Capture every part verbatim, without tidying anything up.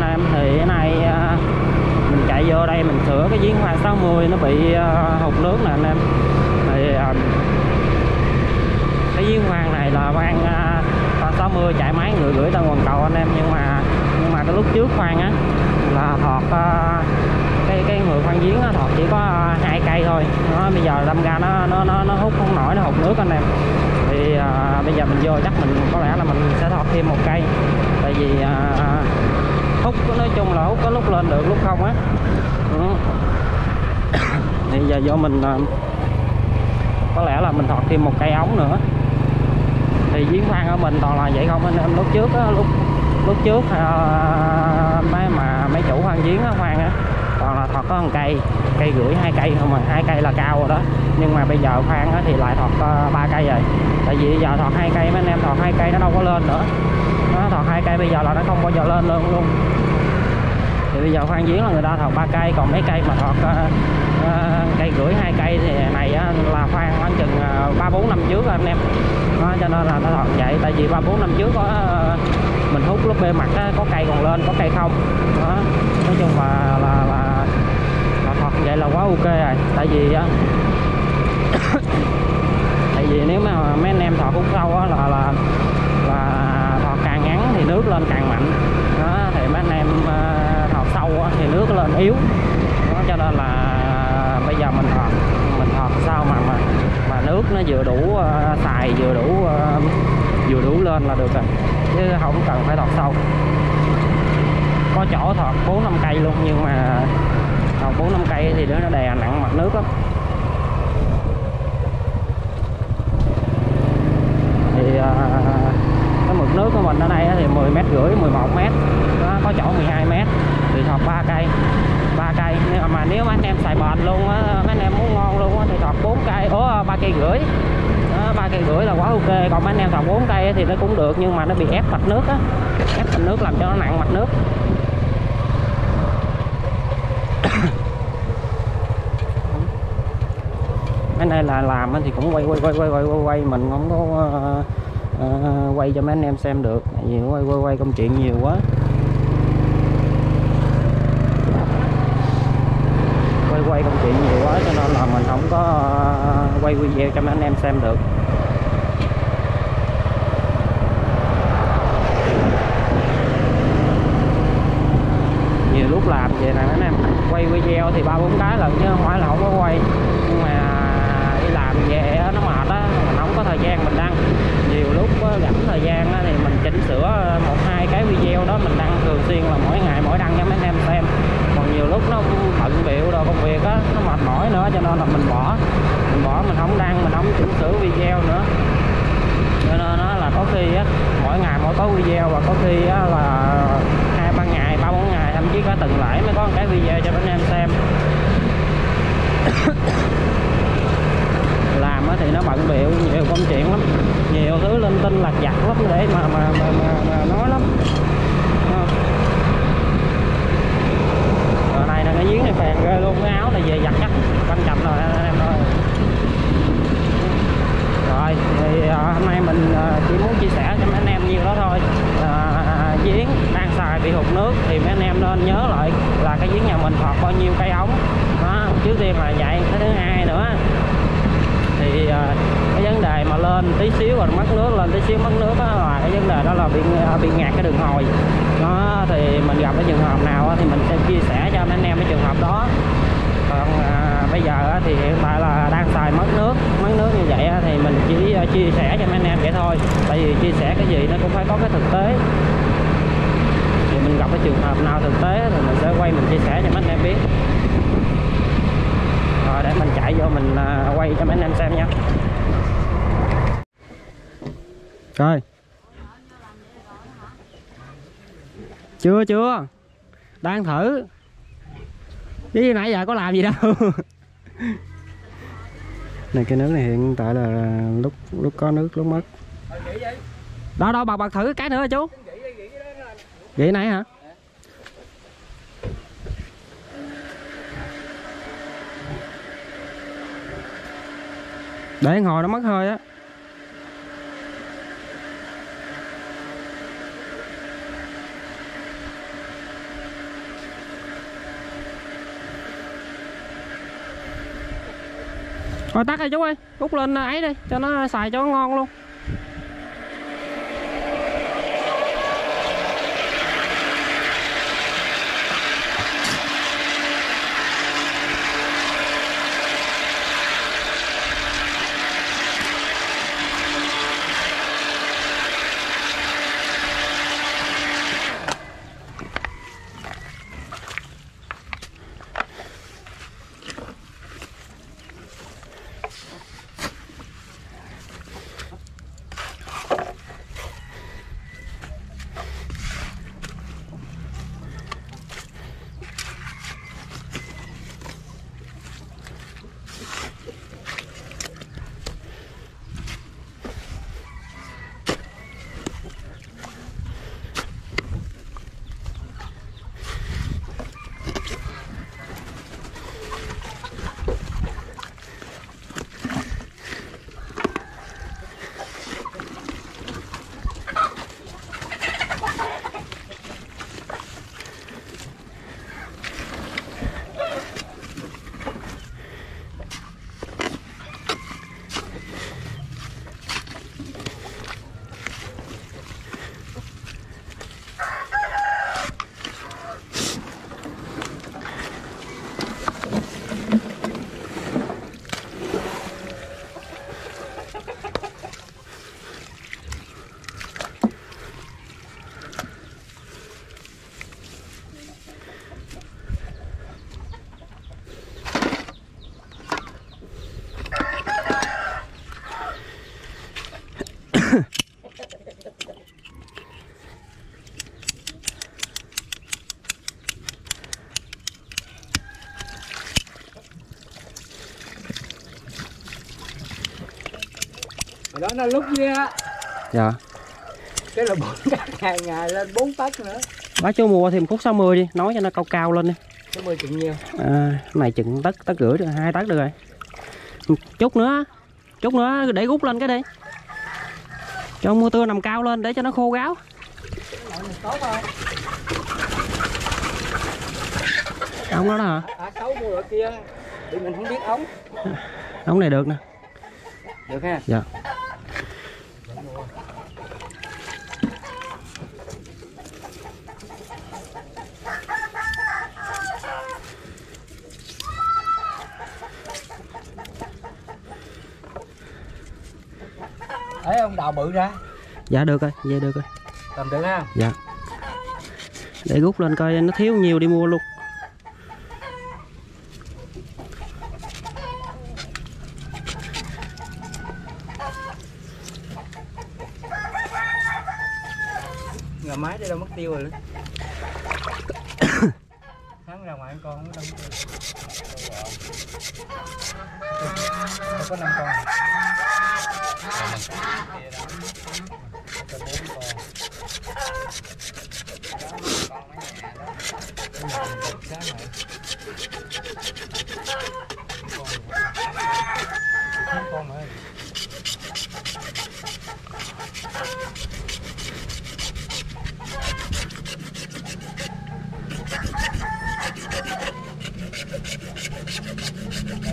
anh em. Thì cái này mình chạy vô đây mình sửa cái giếng khoan sáu mươi nó bị hụt nước nè anh em. Thì cái giếng khoan này là khoan sáu mươi chạy máy người gửi ra Hoàn Cầu anh em, nhưng mà nhưng mà cái lúc trước khoan á là thọt cái cái người khoan giếng nó thọt chỉ có hai cây thôi, nó bây giờ đâm ra nó nó nó nó hút không nổi, nó hụt nước anh em. Thì à, bây giờ mình vô chắc mình có lẽ là mình sẽ thọt thêm một cây, tại vì à, hút nói chung là hút có lúc lên được lúc không á. Ừ. Thì giờ vô mình à, có lẽ là mình thọt thêm một cây ống nữa. Thì giếng khoan ở mình toàn là vậy không anh em. Lúc trước á, lúc lúc trước à, mấy mà mấy chủ khoan giếng á, khoan á còn là thọt có một cây cây rưỡi hai cây không mà hai cây là cao rồi đó, nhưng mà bây giờ khoan thì lại thọt ba cây rồi. Tại vì giờ thọt hai cây mấy anh em, thọt hai cây nó đâu có lên nữa, nó thọt hai cây bây giờ là nó không bao giờ lên luôn luôn. Thì bây giờ khoan giếng là người ta thọt ba cây, còn mấy cây mà thọt uh, cây rưỡi hai cây thì này là khoan khoảng chừng ba bốn năm trước rồi anh em. Đó, cho nên là nó thọt vậy. Tại vì ba bốn năm trước có uh, mình hút lúc bê mặt á, có cây còn lên có cây không đó. Nói chung là là, là, là thọt vậy là quá ok rồi. Tại vì á tại vì nếu mà mấy anh em thọt hút sâu á là là là thọt càng ngắn thì nước lên càng mạnh đó. Thì mấy anh em thọt sâu á thì nước lên yếu đó, cho nên là bây giờ mình thọt mình thọt sao mà mà mà nước nó vừa đủ xài, vừa đủ vừa đủ lên là được rồi, chứ không cần phải thọt sâu. Có chỗ thọt bốn năm cây luôn, nhưng mà thọt bốn năm cây thì nó đè nặng mặt nước lắm. Thì cái mực nước của mình ở đây thì mười mét rưỡi, mười một mét, nó có chỗ mười hai mét. Thì thọt ba cây, ba cây. Nếu mà nếu mà anh em xài bền luôn á, mấy anh em muốn ngon luôn á thì thọt bốn cây, ủa ba cây rưỡi. Đó, ba cây rưỡi là quá ok. Còn mấy anh em thọt bốn cây thì nó cũng được, nhưng mà nó bị ép mặt nước á, ép mặt nước làm cho nó nặng mặt nước. Cái này là làm thì cũng quay quay quay quay quay quay quay mình không có uh, uh, quay cho mấy anh em xem được, tại vì quay quay quay công chuyện nhiều quá, quay quay công chuyện nhiều quá cho nên là mình không có uh, quay video cho mấy anh em xem được. Nhiều lúc làm vậy nè mấy anh em, quay video thì ba bốn cái lần chứ không phải là không có quay, nhưng mà về nó mệt á, mình không có thời gian mình đăng. Nhiều lúc rảnh thời gian á, thì mình chỉnh sửa một hai cái video đó mình đăng thường xuyên là mỗi ngày mỗi đăng cho mấy anh em xem. Còn nhiều lúc nó bận bịu đồ công việc á, nó mệt mỏi nữa cho nên là mình bỏ, mình bỏ mình không đăng, mình không chỉnh sửa video nữa. Cho nên nó là có khi á, mỗi ngày mỗi có video, và có khi á, là hai ba ngày, ba bốn ngày, thậm chí cả tuần lễ mới có một cái video cho mấy anh em xem. Làm thì nó bận bịu nhiều công chuyện lắm, nhiều thứ linh tinh lặt vặt lắm để mà mà, mà, mà, mà nói lắm. Rồi này là cái giếng này phèn ghê luôn, cái áo này về giặt chắc quan trọng rồi anh em ơi. Rồi thì hôm nay mình chỉ muốn chia sẻ cho mấy anh em nhiêu đó thôi. À, giếng đang xài bị hụt nước thì mấy anh em nên nhớ lại là cái giếng nhà mình thọt bao nhiêu cây ống đó, trước tiên là vậy. Cái thứ hai nữa thì cái vấn đề mà lên tí xíu rồi mất nước, lên tí xíu mất nước đó là cái vấn đề đó là bị bị ngạt cái đường hồi. Nó thì mình gặp cái trường hợp nào thì mình sẽ chia sẻ cho anh em cái trường hợp đó. Còn à, bây giờ thì hiện tại là đang xài mất nước, mất nước như vậy thì mình chỉ chia sẻ cho anh em vậy thôi. Tại vì chia sẻ cái gì nó cũng phải có cái thực tế. Thì mình gặp cái trường hợp nào thực tế thì mình sẽ quay mình chia sẻ cho anh em biết. Rồi để mình chạy vô mình quay cho mấy anh em xem nha. Rồi. Chưa chưa. Đang thử. Chứ nãy giờ có làm gì đâu. Này cái nước này hiện tại là lúc lúc có nước lúc mất. Đó đó, bật bật thử cái nữa chú. Vậy nãy hả? Để hồi nó mất hơi á. Rồi tắt rồi chú ơi, cút lên ấy đi cho nó xài cho nó ngon luôn. Đó nó lúc kia á. Dạ. Cái là bốn tấc hàng ngày lên bốn tấc nữa. Bác cho mua thêm khúc sáu mươi đi, nói cho nó cao cao lên đi. sáu mươi chừng nhiêu? À, này chừng tấc tấc rưỡi được, hai tấc được rồi. Chút nữa, chút nữa để rút lên cái đi. Cho mua tưa nằm cao lên để cho nó khô ráo. Cái này tốt không? Ống đó, đó hả? À, sáu mua ở kia thì mình không biết ống. Ống này được nè. Được ha. Dạ. Thấy ông đào bự ra. Dạ được rồi, về được rồi. Làm được ha. Dạ. Để rút lên coi nó thiếu nhiều đi mua luôn. Nhà máy đây đâu mất tiêu rồi. Sáng ra ngoài con không có đâu. Đâu có năm con.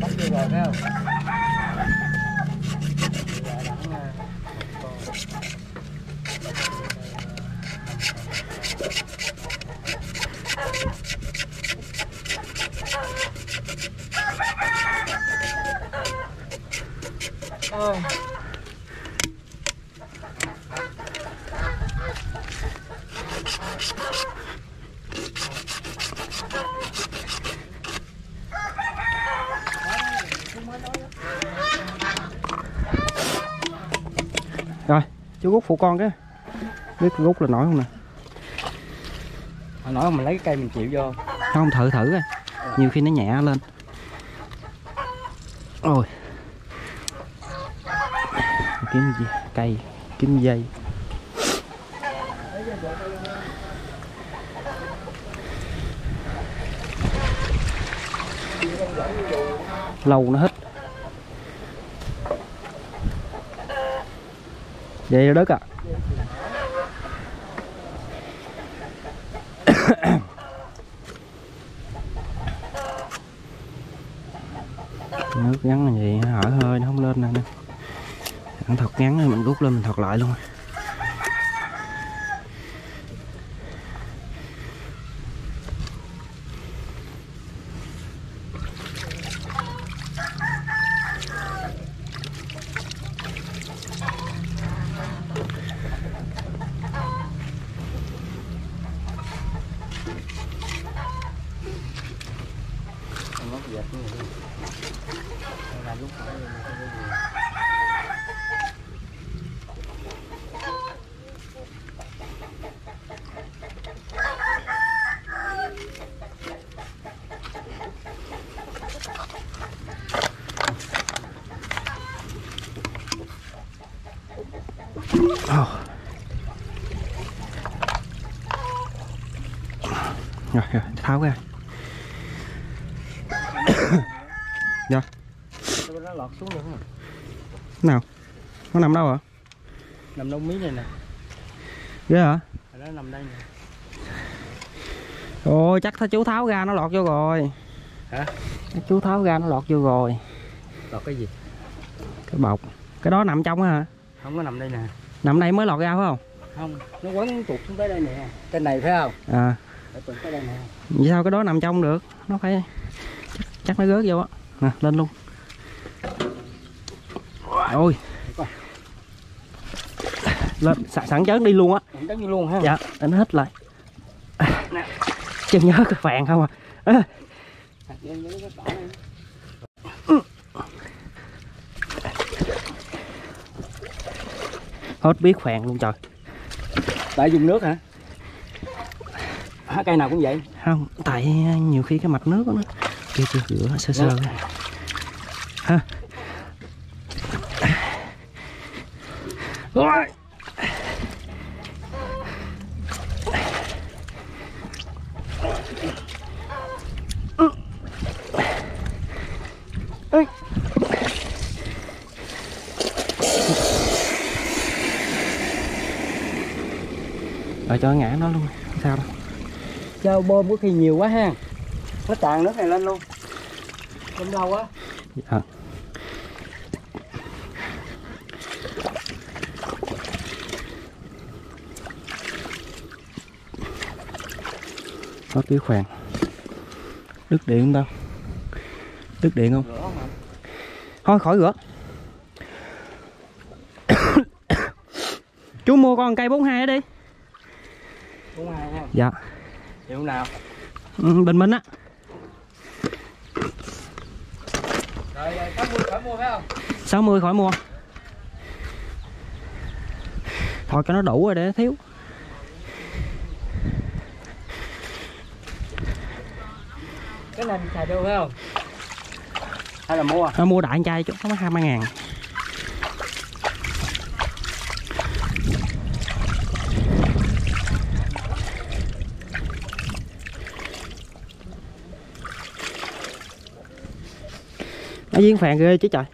Bắt được rồi phải không? Oh. Rồi chú rút phụ con cái, biết rút là nổi không nè, nổi không mình lấy cái cây mình chịu vô không, thử thử rồi ừ. Nhiều khi nó nhẹ lên rồi kiếm gì? Cây kiếm dây lâu nó hết vậy là đất ạ. À. Nước thật ngắn là gì, hở hơi nó không lên nè. Ăn thật ngắn thì mình rút lên mình thật lại luôn. Oh. Rồi, rồi, tháo ra. Dạ. Nó lọt xuống luôn hả? Nào. Nó nằm đâu hả? Nằm đâu miếng này nè. Ghê hả? Nó nằm đây nè. Ôi chắc thấy chú tháo ra nó lọt vô rồi. Hả? Chắc chú tháo ra nó lọt vô rồi. Lọt cái gì? Cái bọc. Cái đó nằm trong á hả? Không, có nằm đây nè. Nằm đây mới lọt ra phải không? Không, nó quấn tụt xuống tới đây nè. Cái này phải không? À. Đây nè. Vì sao cái đó nằm trong được? Nó phải chắc, chắc nó rớt vô á. Nè, lên luôn. Ôi. Lên sẵn chớn đi luôn á. Sẵn đi luôn ha. Dạ, để nó hít lại. Nè. Chừng nhớ cái phàn không à. À. Hết biết phèn luôn trời. Tại dùng nước hả? Hả, cây nào cũng vậy? Không, tại nhiều khi cái mạch nước đó nó kia chưa rửa sơ sơ. Hả? Rồi. Rồi cho ngã nó luôn, sao đâu. Dao bơm có khi nhiều quá ha. Nó tràn nước này lên luôn. Lên đâu quá. Dạ. Có cái khoàn. Đứt điện không tao? Đứt điện không? Rửa mà. Thôi khỏi rửa. Chú mua con cây bốn hai đó đi. Dạ. Hiệu nào? Ừ, Bình Minh á. Rồi, rồi sáu mươi khỏi mua phải không? sáu mươi khỏi mua. Thôi cho nó đủ rồi để thiếu. Cái này xài được phải không? Hay là mua? Nó mua đại anh trai chút nó mới hai mươi ngàn. Nó viên phèn ghê chứ trời.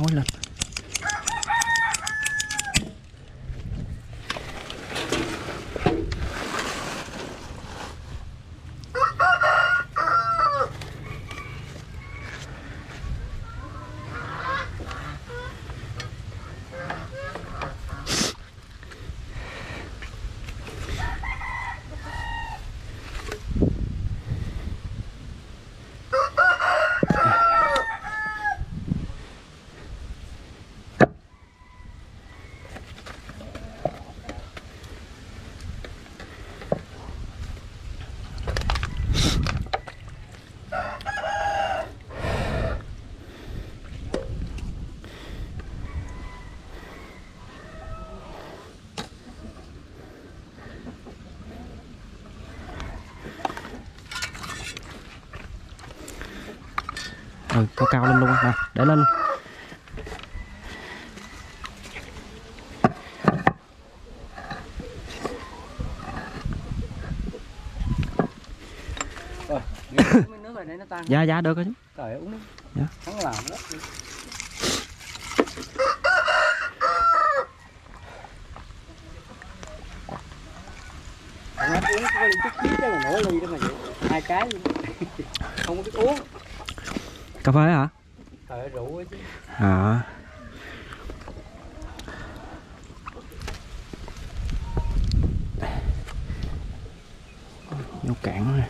nhói lên. Ừ, cao cao lên luôn nè, để lên. Rồi, nước này để nó tan. Dạ dạ được rồi. Trời uống nước. Dạ. Không làm nữa. Uống chút xíu cho mà nổi ly đó mà vậy. Hai cái không có biết uống. Cà phê hả? Ờ, rượu ấy chứ. À. Vô cạn rồi.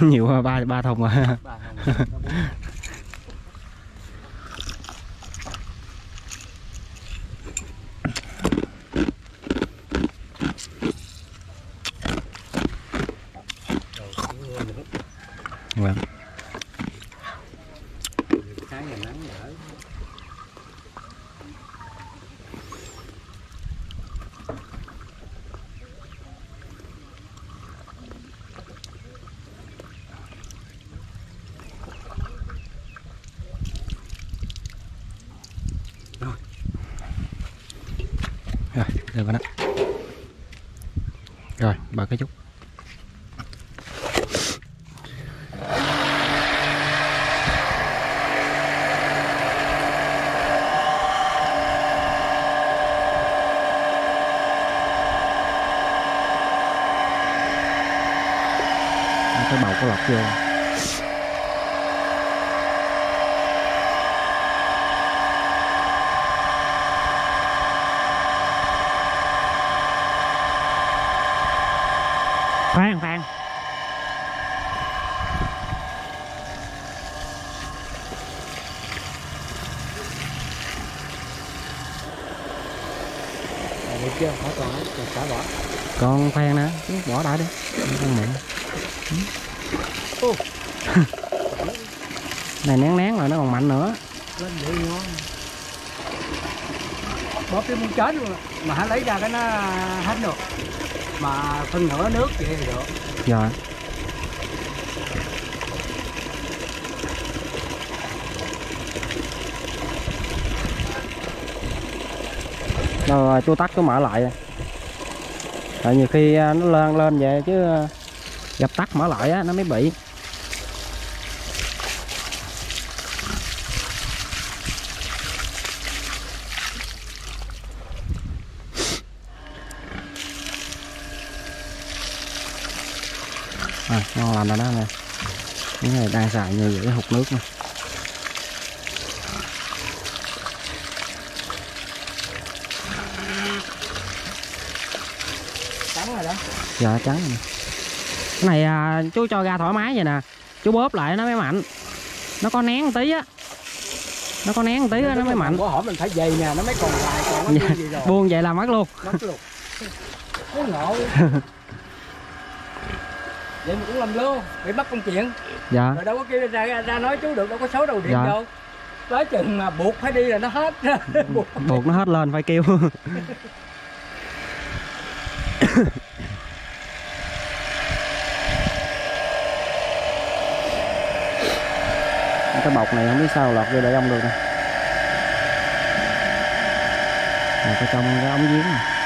Nhiều ba ba thùng rồi. Vâng. Được rồi đó. Rồi, bà cái chút. Cái bầu có lọc vô. Khoan, khoan. Được chưa? Bỏ toàn hết, xả bỏ. Còn khoan nữa, bỏ đại đi. Khoan miệng. Này nén nén rồi, nó còn mạnh nữa. Lên vậy ngon. Bóp cái muốn chết luôn. Mà hãy lấy ra cái nó hết được. Mà phân nửa nước vậy thì được. Dạ. Rồi tôi tắt cái mở lại. Tại nhiều khi nó lên lên vậy chứ dập tắt mở lại á nó mới bị. À, ngon lành rồi đó nè. Cái này đang xài như vậy hụt nước nè. Trắng rồi đó. Dạ trắng rồi. Cái này à, chú cho ra thoải mái vậy nè. Chú bóp lại nó mới mạnh. Nó có nén một tí á. Nó có nén một tí á nó mới mạnh. Có hỏi mình phải về nè, nó mới còn lại còn nó dạ, gì rồi. Buông vậy là mất luôn. Mất luôn. Nó ngộ. Vậy mà cũng làm luôn, để bắt công chuyện. Dạ. Rồi đâu có kêu ra, ra nói chú được, đâu có số đầu điện dạ. đâu. Tới chừng mà buộc phải đi là nó hết. buộc, buộc nó hết lên phải kêu. Cái bọc này không biết sao lọt vô đại ông được nè. Cái trong cái ống giếng này.